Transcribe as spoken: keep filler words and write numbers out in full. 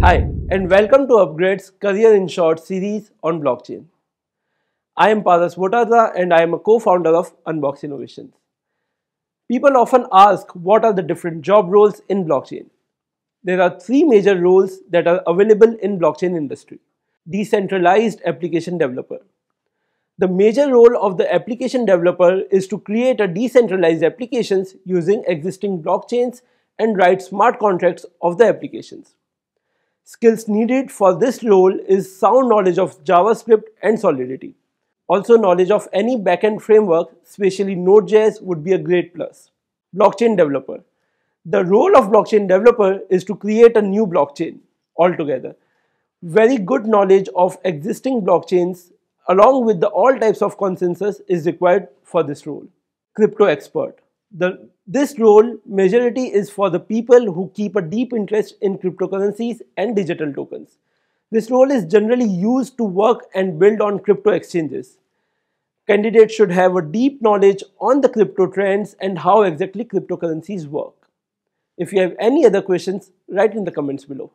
Hi, and welcome to upGrad's Career in Short series on blockchain. I am Paras Botadra and I am a co-founder of Unbox Innovations. People often ask what are the different job roles in blockchain. There are three major roles that are available in blockchain industry. Decentralized application developer. The major role of the application developer is to create a decentralized applications using existing blockchains and write smart contracts of the applications. Skills needed for this role is sound knowledge of JavaScript and Solidity. Also, knowledge of any backend framework, especially Node dot J S, would be a great plus. Blockchain developer. The role of blockchain developer is to create a new blockchain altogether. Very good knowledge of existing blockchains along with the all types of consensus is required for this role. Crypto expert. The, this role majority is for the people who keep a deep interest in cryptocurrencies and digital tokens. This role is generally used to work and build on crypto exchanges. Candidates should have a deep knowledge on the crypto trends and how exactly cryptocurrencies work. If you have any other questions, write in the comments below.